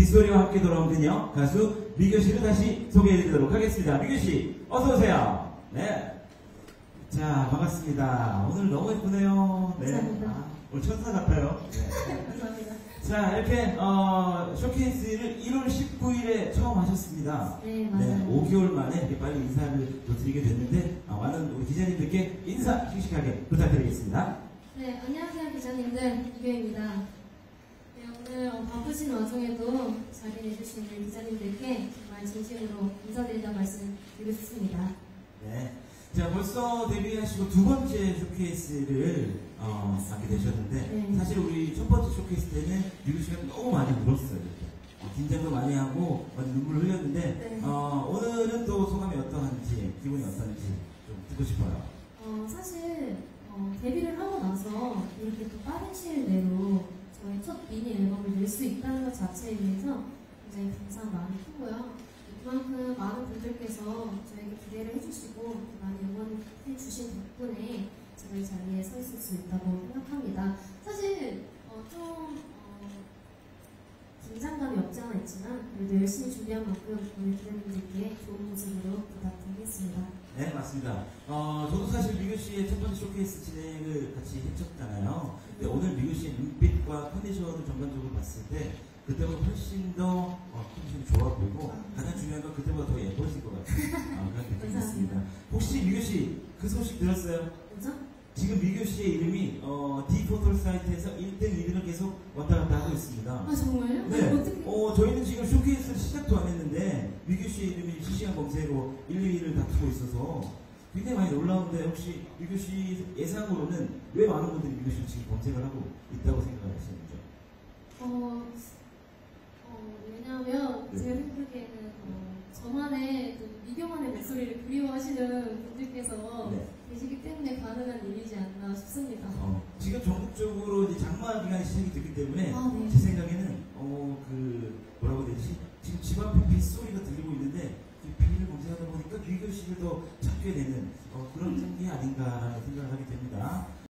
빗소리와 함께 돌아온 그녀 가수 미교씨를 다시 소개해드리도록 하겠습니다. 미교씨 어서오세요. 네. 자, 반갑습니다. 오늘 너무 예쁘네요. 네. 아, 오늘 천사 같아요. 네. 감사합니다. 자, 이렇게 쇼케이스를 1월 19일에 처음 하셨습니다. 네, 맞아요. 네, 5개월 만에 이렇게 빨리 인사를 또 드리게 됐는데 많은 우리 기자님들께 인사 씩씩하게 부탁드리겠습니다. 네, 안녕하세요 기자님들, 미교입니다. 네, 오늘 바쁘신 와중에도 자리를 해주신 우리 기자님들께 정말 진심으로 인사드린다는 말씀 드리고 싶습니다. 네. 자, 벌써 데뷔하시고 두 번째 쇼케이스를 하게 되셨는데 네. 사실 우리 첫 번째 쇼케이스 때는 미교 씨가 너무 많이 울었어요. 긴장도 많이 하고 많이 눈물을 흘렸는데 네. 오늘은 또 소감이 어떠한지, 기분이 어떠한지 좀 듣고 싶어요. 사실 데뷔를 하고 나서 이렇게 또 빠른 시일 내로 저의 첫 미니 앨범을 낼 수 있다는 것 자체에 대해서 굉장히 감사한 마음이 크고요. 그만큼 많은 분들께서 저에게 기대를 해주시고 많이 응원해주신 덕분에 제가 이 자리에 서 있을 수 있다고 생각합니다. 사실 긴장감이 없지 않아 있지만 그래도 열심히 준비한 만큼 오늘 기자님들께 좋은 모습으로 부탁드리겠습니다. 네, 맞습니다. 저도 사실 미교 씨의 첫 번째 쇼케이스 진행을 같이 했었잖아요. 근데 오늘 미교 씨의 눈빛과 컨디션을 전반적으로 봤을 때 그때보다 훨씬 더 컨디션이 좋아 보이고 가장 중요한 건 그때보다 더 예뻐질 것 같아요. 그런 느낌이 있습니다. 혹시 미교 씨 그 소식 들었어요? 그죠? 지금 미교 씨의 이름이 디포털 사이트에서 1등 2등을 계속 왔다 갔다 하고 있습니다. 아 정말요? 네. 어떻게... 저희는 지금 쇼케이스 시작도 안 했는데 미교 씨의 이름이 실시간 검색으로 1, 2위를 다투고 있어서 굉장히 많이 놀라운데 혹시 미교 씨 예상으로는 왜 많은 분들이 미교 씨를 지금 검색을 하고 있다고 생각하시는지? 왜냐하면 네. 제 생각에는 저만의 미교만의 목소리를 그리워하시는 분들께서 네. 계시기 때문에 가능한 일이지 않나 싶습니다. 지금 전국적으로 이제 장마 기간이 시작이 됐기 때문에 아, 네. 제 생각에는 뭐라고 해야 되지? 지금 집 앞에 빗소리가 들리고 있는데 비를 검색하다 보니까 미교 씨를 더 찾게 되는 그런 게 아닌가 생각을 하게 됩니다.